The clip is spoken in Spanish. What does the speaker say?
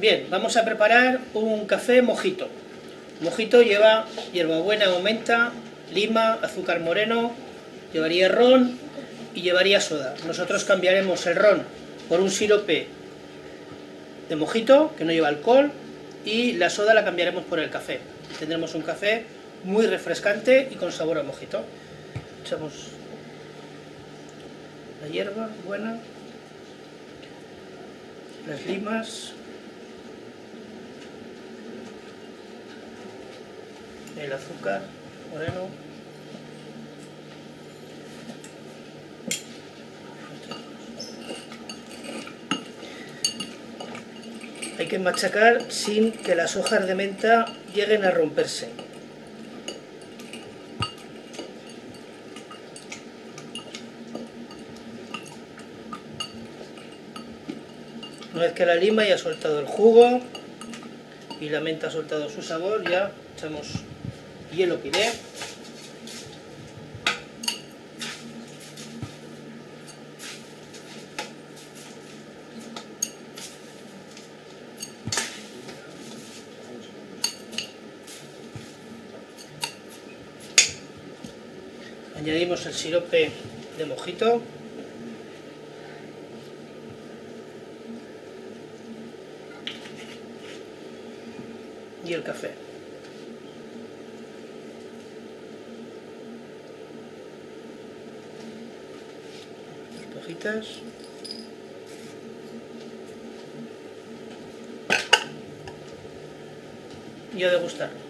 Bien, vamos a preparar un café mojito. Mojito lleva hierbabuena o menta, lima, azúcar moreno, llevaría ron y llevaría soda. Nosotros cambiaremos el ron por un sirope de mojito que no lleva alcohol y la soda la cambiaremos por el café. Tendremos un café muy refrescante y con sabor a mojito. Echamos la hierbabuena, las limas, el azúcar moreno, hay que machacar sin que las hojas de menta lleguen a romperse. Una vez que la lima ya ha soltado el jugo y la menta ha soltado su sabor, ya echamos hielo piré, añadimos el sirope de mojito, y el café. Y a degustar.